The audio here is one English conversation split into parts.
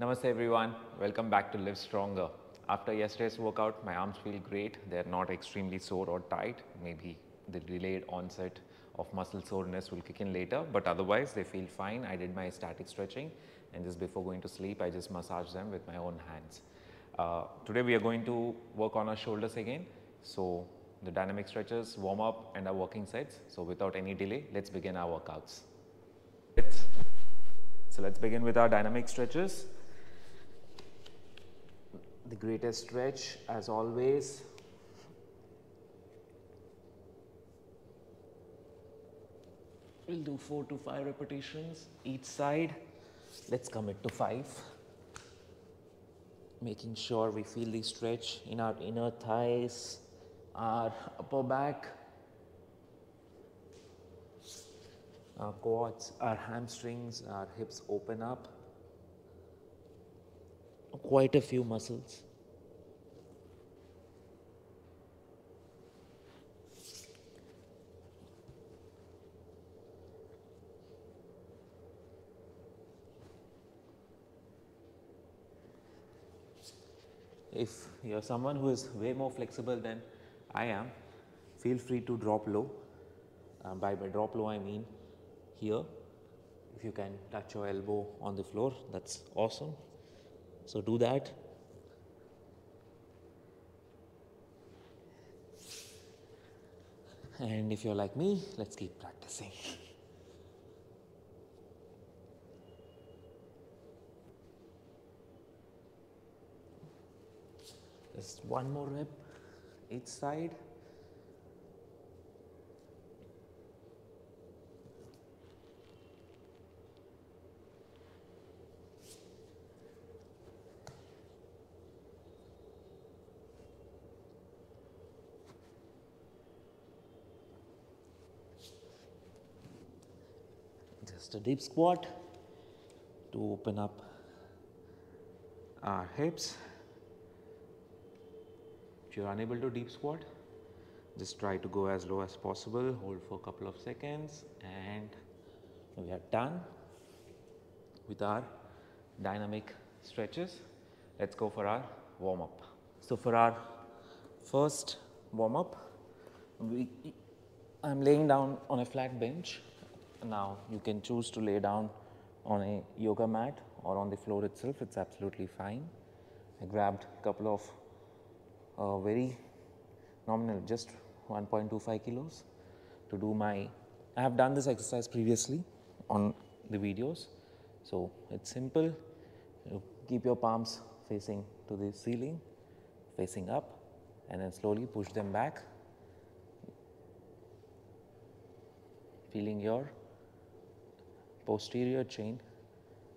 Namaste everyone, welcome back to LiveStronger. After yesterday's workout, my arms feel great. They are not extremely sore or tight. Maybe the delayed onset of muscle soreness will kick in later, but otherwise they feel fine. I did my static stretching and just before going to sleep, I just massage them with my own hands. Today we are going to work on our shoulders again. So the dynamic stretches, warm up and our working sets. So without any delay, let's begin our workouts. So let's begin with our dynamic stretches. The greatest stretch as always. We'll do 4 to 5 repetitions each side. Let's commit to 5. Making sure we feel the stretch in our inner thighs, our upper back, our quads, our hamstrings, our hips open up. Quite a few muscles. If you're someone who is way more flexible than I am, feel free to drop low. By drop low I mean here. If you can touch your elbow on the floor, that's awesome. So do that. And if you're like me, let's keep practicing. Just one more rep each side. Just a deep squat to open up our hips. If you are unable to deep squat, just try to go as low as possible, hold for a couple of seconds, and we are done with our dynamic stretches. Let's go for our warm up. So for our first warm up, I'm laying down on a flat bench. Now you can choose to lay down on a yoga mat or on the floor itself, it's absolutely fine. I grabbed a couple of very nominal, just 1.25 kilos to do my, I have done this exercise previously on the videos. So it's simple, you keep your palms facing to the ceiling, facing up and then slowly push them back, feeling your posterior chain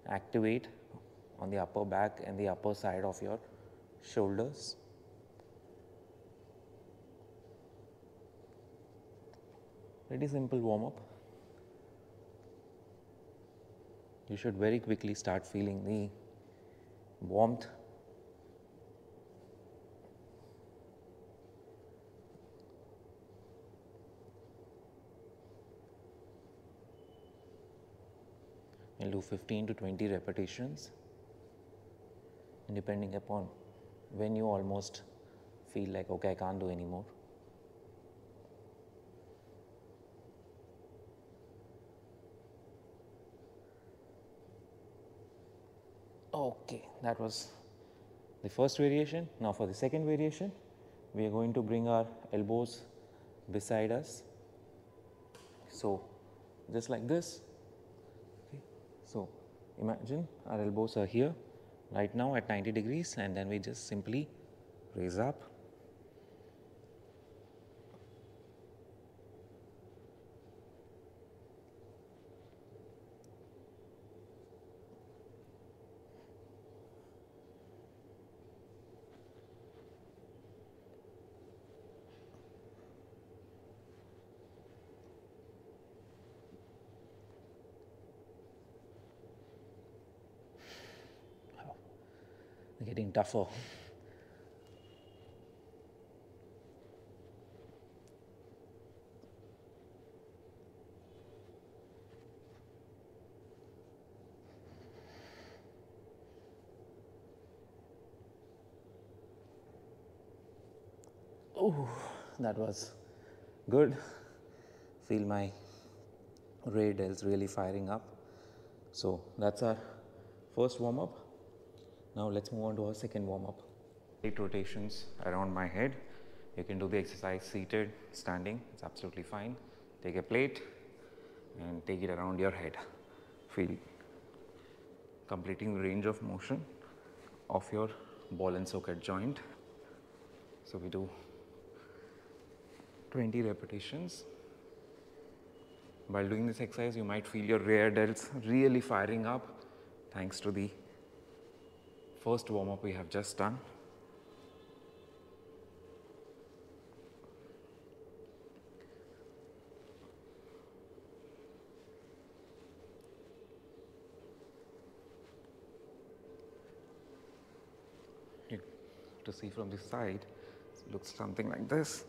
activate on the upper back and the upper side of your shoulders. Pretty simple warm up. You should very quickly start feeling the warmth and do 15 to 20 repetitions depending upon when you almost feel like, okay, I can't do anymore. Okay, that was the first variation. Now for the second variation, we are going to bring our elbows beside us. So just like this. So imagine our elbows are here right now at 90 degrees and then we just simply raise up. Getting tougher. Oh, that was good. Feel my radio's really firing up. So that's our first warm up. Now let's move on to our second warm up. 8 rotations around my head. You can do the exercise seated, standing, it's absolutely fine. Take a plate and take it around your head. Feel completing the range of motion of your ball and socket joint. So we do 20 repetitions. While doing this exercise, you might feel your rear delts really firing up thanks to the first warm-up we have just done. To see from this side, it looks something like this.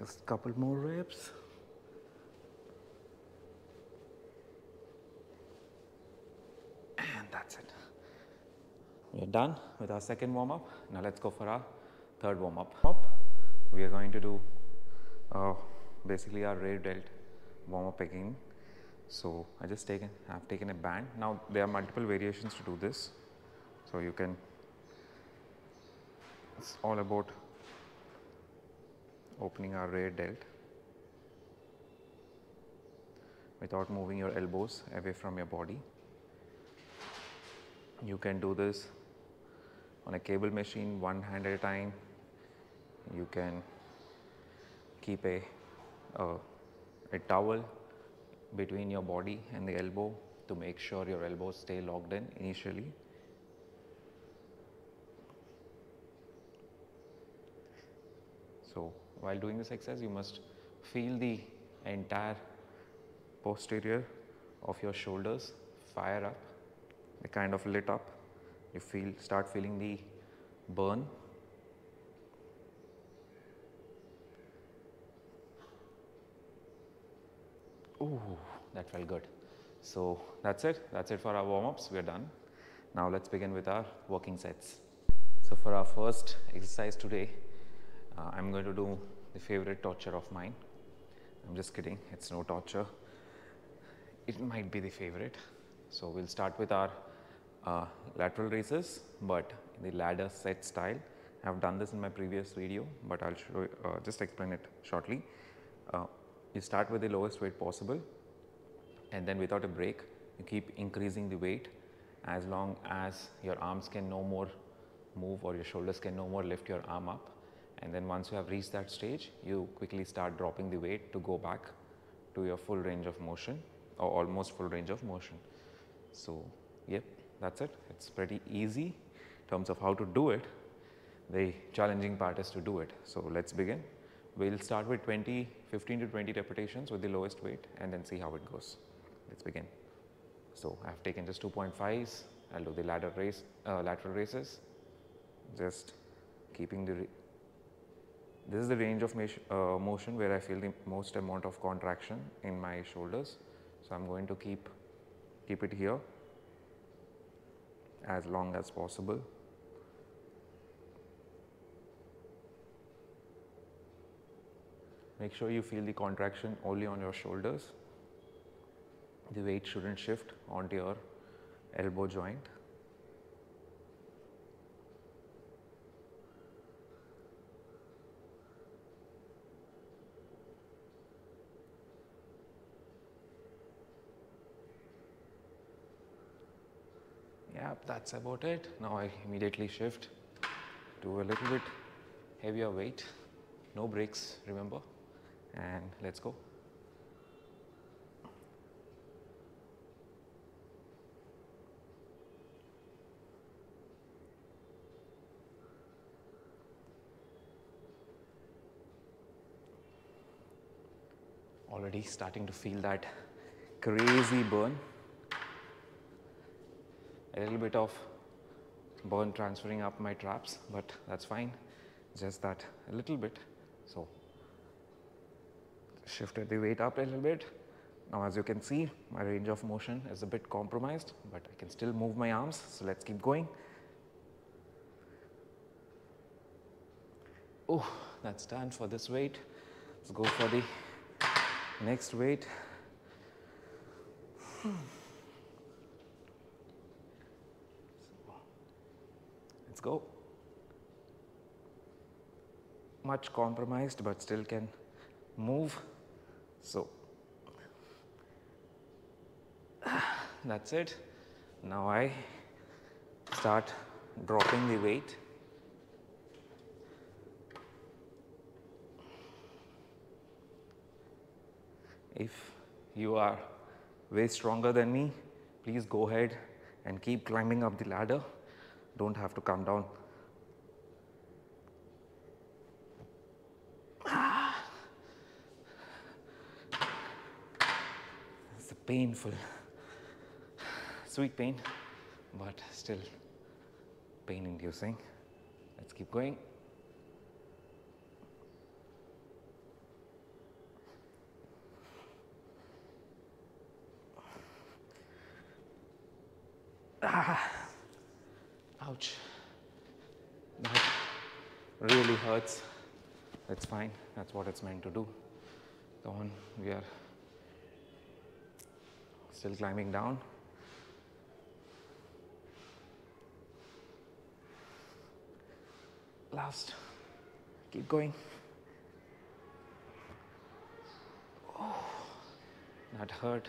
Just a couple more reps. And that's it. We're done with our second warm up. Now let's go for our third warm up. We are going to do basically our rear delt warm up again. So I just have taken a band. Now there are multiple variations to do this. So you can, it's all about opening our rear delt without moving your elbows away from your body. You can do this on a cable machine, one hand at a time. You can keep a towel between your body and the elbow to make sure your elbows stay locked in initially. So while doing this exercise, you must feel the entire posterior of your shoulders fire up. They kind of lit up. You start feeling the burn. Ooh, that felt good. So that's it. That's it for our warm-ups. We're done. Now let's begin with our working sets. So for our first exercise today, I'm going to do the favorite torture of mine. I'm just kidding, it's no torture. It might be the favorite. So we'll start with our lateral raises, but in the ladder set style. I've done this in my previous video, but I'll show you, just explain it shortly. You start with the lowest weight possible, and then without a break, you keep increasing the weight as long as your arms can no more move or your shoulders can no more lift your arm up. And then once you have reached that stage, you quickly start dropping the weight to go back to your full range of motion or almost full range of motion. So yep, that's it. It's pretty easy in terms of how to do it. The challenging part is to do it. So let's begin. We'll start with 15 to 20 repetitions with the lowest weight and then see how it goes. Let's begin. So I've taken just 2.5s. I'll do the lateral raises, just keeping the this is the range of motion where I feel the most amount of contraction in my shoulders. So I'm going to keep it here as long as possible. Make sure you feel the contraction only on your shoulders. The weight shouldn't shift onto your elbow joint. That's about it. Now I immediately shift to a little bit heavier weight. No breaks, remember, and let's go. Already starting to feel that crazy burn. A little bit of burn transferring up my traps, but that's fine. Just that a little bit. So shifted the weight up a little bit. Now as you can see, my range of motion is a bit compromised, but I can still move my arms, so let's keep going. Oh, that's done for this weight. Let's go for the next weight. So, let's go. Much compromised, but still can move. So that's it. Now I start dropping the weight. If you are way stronger than me, please go ahead and keep climbing up the ladder. Don't have to come down. It's painful, sweet pain, but still pain inducing. Let's keep going. Ouch, that really hurts. That's fine, that's what it's meant to do. Come on, we are still climbing down. Last, keep going. Oh, that hurt.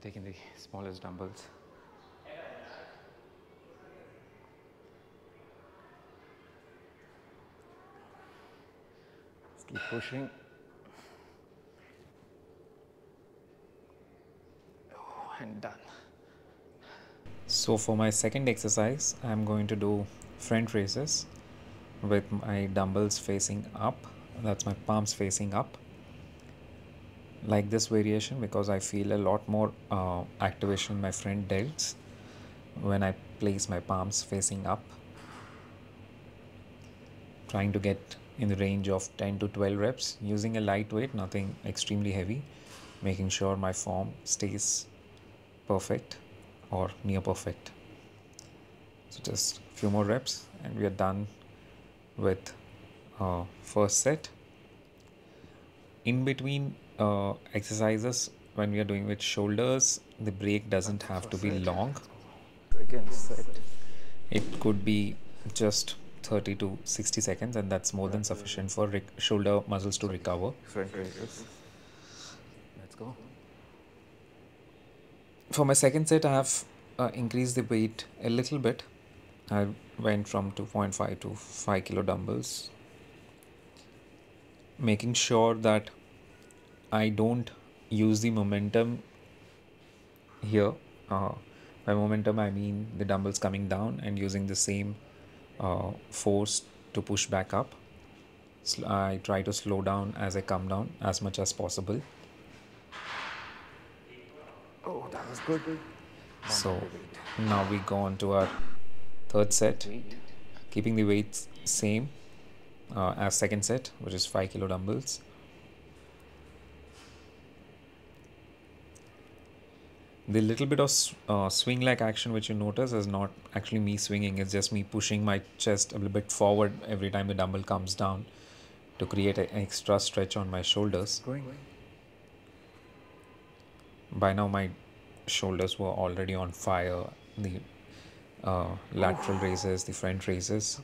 Taking the smallest dumbbells. Let's keep pushing. Oh, and done. So for my second exercise, I'm going to do front raises with my dumbbells facing up. That's my palms facing up. Like this variation because I feel a lot more activation in my front delts when I place my palms facing up. Trying to get in the range of 10 to 12 reps using a light weight, nothing extremely heavy, making sure my form stays perfect or near perfect. So just a few more reps and we are done with first set. In between exercises, when we are doing with shoulders, the break doesn't have to be long. It could be just 30 to 60 seconds, and that's more than sufficient for shoulder muscles to recover. Let's go. For my second set, I have increased the weight a little bit. I went from 2.5 to 5 kilo dumbbells, making sure that I don't use the momentum here. By momentum I mean the dumbbells coming down and using the same force to push back up. So I try to slow down as I come down as much as possible. Oh, that was good. So now we go on to our third set, keeping the weights same as second set, which is 5 kilo dumbbells. The little bit of swing-like action which you notice is not actually me swinging, it's just me pushing my chest a little bit forward every time the dumbbell comes down to create an extra stretch on my shoulders. By now my shoulders were already on fire, the lateral raises, the front raises,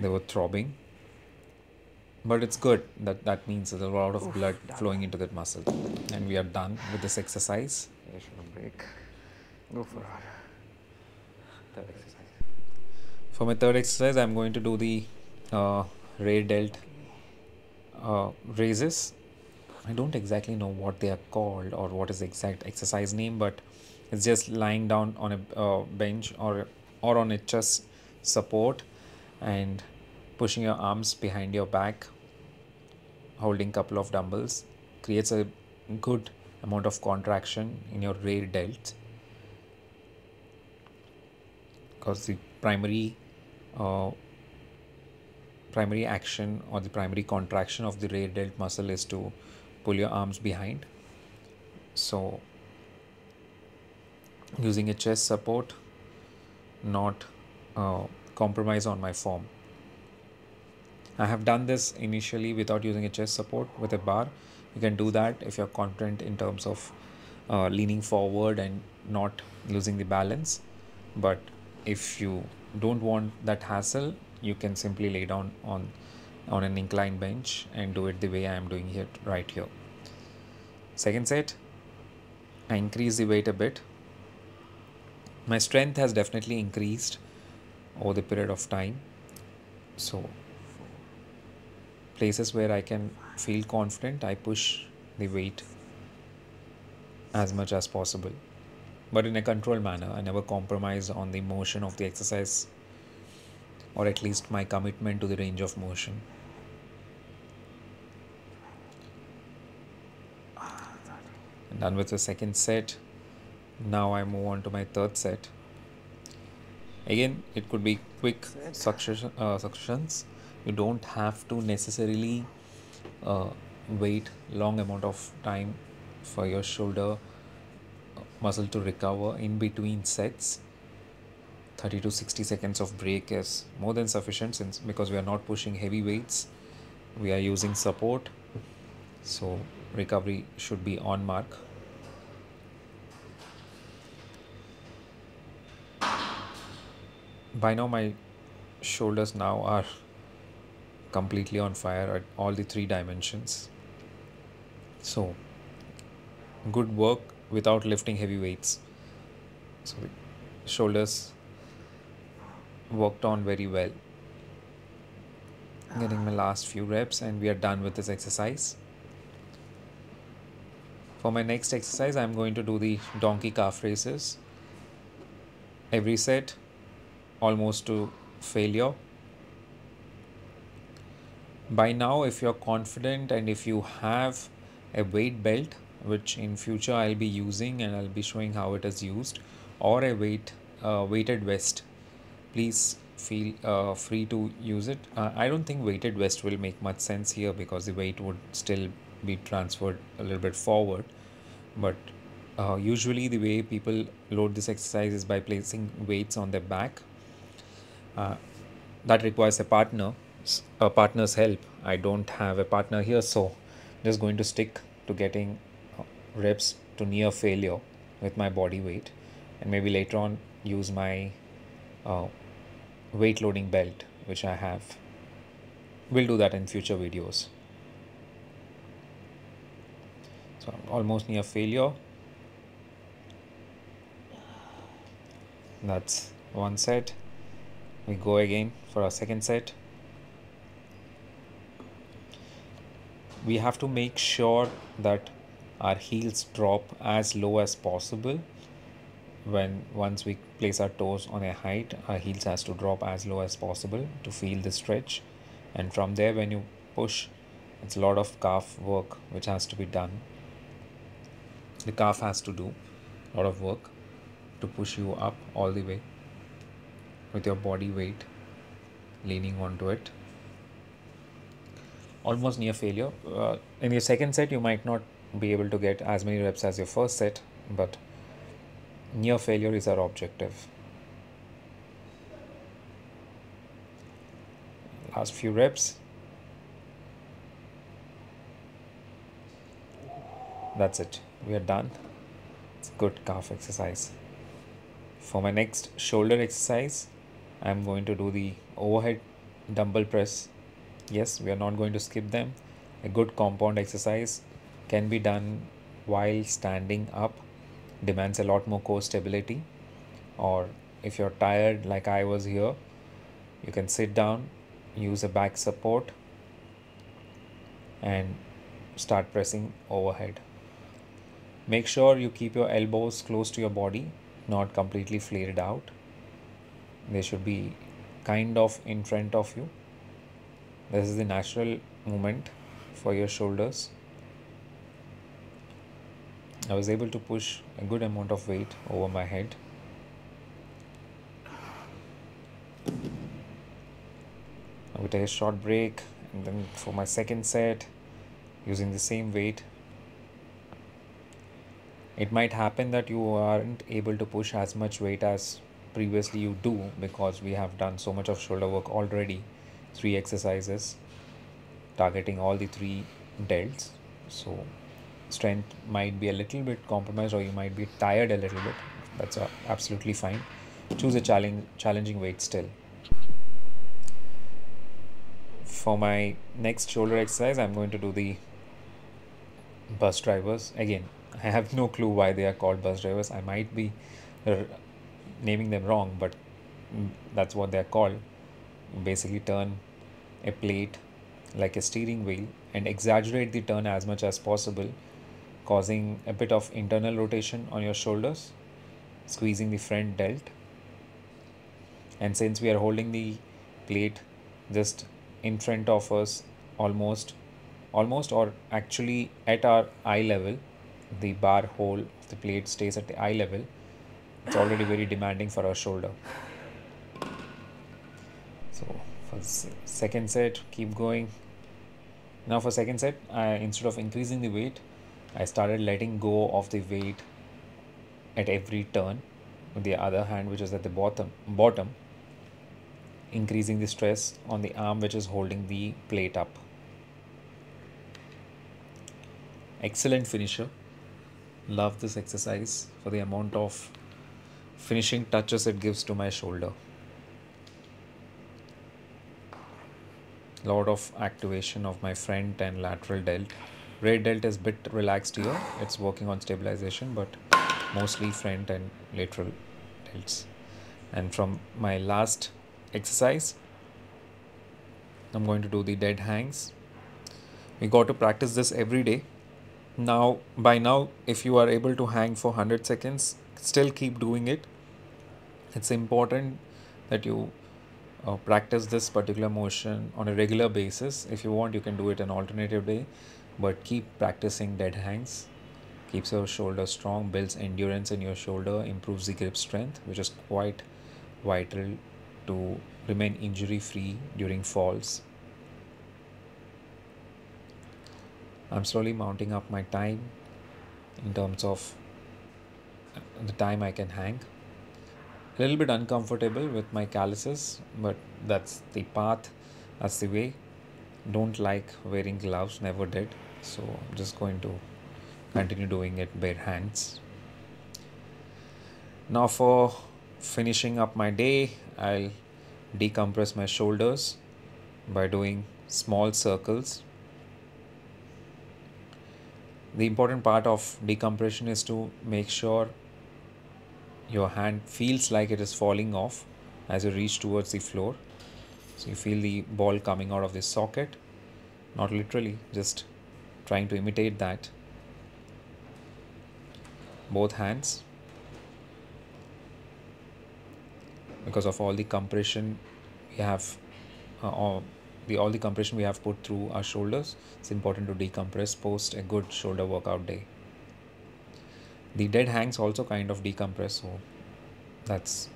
they were throbbing. But it's good, that means there's a lot of blood flowing into that muscle. And we are done with this exercise. Break. Go for our third exercise. For my third exercise, I'm going to do the rear delt raises. I don't exactly know what they are called or what is the exact exercise name, but it's just lying down on a bench or on a chest support and Pushing your arms behind your back, holding a couple of dumbbells, creates a good amount of contraction in your rear delt, because the primary action or the primary contraction of the rear delt muscle is to pull your arms behind. So using a chest support, not compromise on my form. I have done this initially without using a chest support with a bar. You can do that if you're confident in terms of leaning forward and not losing the balance. But if you don't want that hassle, you can simply lay down on an inclined bench and do it the way I am doing it right here. Second set, I increase the weight a bit. My strength has definitely increased over the period of time. So places where I can feel confident, I push the weight as much as possible, but in a controlled manner. I never compromise on the motion of the exercise, or at least my commitment to the range of motion. I'm done with the second set. Now I move on to my third set. Again, it could be quick successions. You don't have to necessarily wait long amount of time for your shoulder muscle to recover. In between sets, 30 to 60 seconds of break is more than sufficient, since because we are not pushing heavy weights, we are using support, so recovery should be on mark. By now my shoulders now are completely on fire at all the three dimensions. So good work without lifting heavy weights. So the shoulders worked on very well. Getting my last few reps and we are done with this exercise. For my next exercise, I'm going to do the donkey calf raises. Every set almost to failure. By now, if you're confident and if you have a weight belt, which in future I'll be using and I'll be showing how it is used, or a weighted vest, please feel free to use it. I don't think weighted vest will make much sense here because the weight would still be transferred a little bit forward. But usually the way people load this exercise is by placing weights on their back. That requires a partner's help. I don't have a partner here, so I'm just going to stick to getting reps to near failure with my body weight, and maybe later on use my weight loading belt, which I have. We'll do that in future videos. So I'm almost near failure. That's one set. We go again for our second set. We have to make sure that our heels drop as low as possible. Once we place our toes on a height, our heels has to drop as low as possible to feel the stretch. And from there, when you push, it's a lot of calf work which has to be done. The calf has to do a lot of work to push you up all the way with your body weight leaning onto it. Almost near failure. In your second set, you might not be able to get as many reps as your first set, but near failure is our objective. Last few reps. That's it. We are done. It's a good calf exercise. For my next shoulder exercise, I'm going to do the overhead dumbbell press. Yes, we are not going to skip them. A good compound exercise can be done while standing up. Demands a lot more core stability. Or if you're tired like I was here, you can sit down, use a back support and start pressing overhead. Make sure you keep your elbows close to your body, not completely flared out. They should be kind of in front of you. This is the natural movement for your shoulders. I was able to push a good amount of weight over my head. I will take a short break, and then for my second set, using the same weight. It might happen that you aren't able to push as much weight as previously you do, because we have done so much of shoulder work already, 3 exercises targeting all the 3 delts. So strength might be a little bit compromised, or you might be tired a little bit. That's absolutely fine. Choose a challenging weight still. For my next shoulder exercise, I'm going to do the bus drivers. Again, I have no clue why they are called bus drivers. I might be naming them wrong, but that's what they are called. You basically turn a plate like a steering wheel and exaggerate the turn as much as possible, causing a bit of internal rotation on your shoulders, squeezing the front delt. And since we are holding the plate just in front of us, almost or actually at our eye level, the bar hole of the plate stays at the eye level. It's already very demanding for our shoulder. So for second set, keep going. Now for second set, instead of increasing the weight, I started letting go of the weight at every turn with the other hand, which is at the bottom, increasing the stress on the arm which is holding the plate up. Excellent finisher. Love this exercise for the amount of finishing touches it gives to my shoulder. Lot of activation of my front and lateral delt. Right delt is a bit relaxed here. It's working on stabilization, but mostly front and lateral delts. And from my last exercise, I'm going to do the dead hangs. We got to practice this every day. Now, by now, if you are able to hang for 100 seconds, still keep doing it. It's important that you practice this particular motion on a regular basis. If you want, you can do it an alternative day, but keep practicing dead hangs. Keeps your shoulder strong, builds endurance in your shoulder, improves the grip strength, which is quite vital to remain injury free during falls. I'm slowly mounting up my time in terms of the time I can hang. A little bit uncomfortable with my calluses, but that's the path, that's the way. Don't like wearing gloves, never did, so I'm just going to continue doing it bare hands. Now for finishing up my day, I'll decompress my shoulders by doing small circles. The important part of decompression is to make sure your hand feels like it is falling off as you reach towards the floor. So you feel the ball coming out of the socket, not literally, just trying to imitate that. Both hands, because of all the compression we have put through our shoulders, it's important to decompress post a good shoulder workout day. The dead hangs also kind of decompress, so that's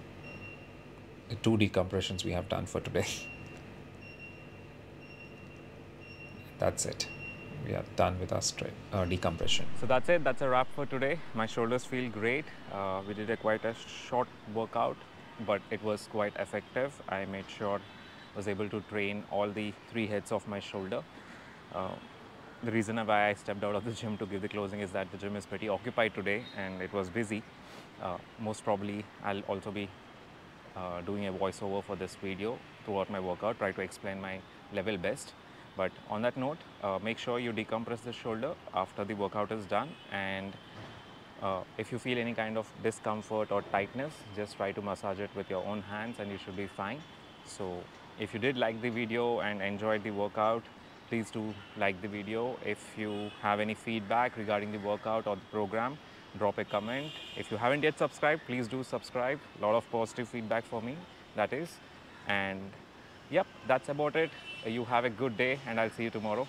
the 2 decompressions we have done for today. That's it. We are done with our decompression. So that's it. That's a wrap for today. My shoulders feel great. We did quite a short workout, but it was quite effective. I made sure I was able to train all the 3 heads of my shoulder. The reason why I stepped out of the gym to give the closing is that the gym is pretty occupied today and it was busy. Most probably I'll also be doing a voiceover for this video throughout my workout, try to explain my level best. But on that note, make sure you decompress the shoulder after the workout is done, and if you feel any kind of discomfort or tightness, just try to massage it with your own hands and you should be fine. So if you did like the video and enjoyed the workout, please do like the video. If you have any feedback regarding the workout or the program, drop a comment. If you haven't yet subscribed, please do subscribe. A lot of positive feedback for me, that is. And Yep, that's about it. You have a good day and I'll see you tomorrow.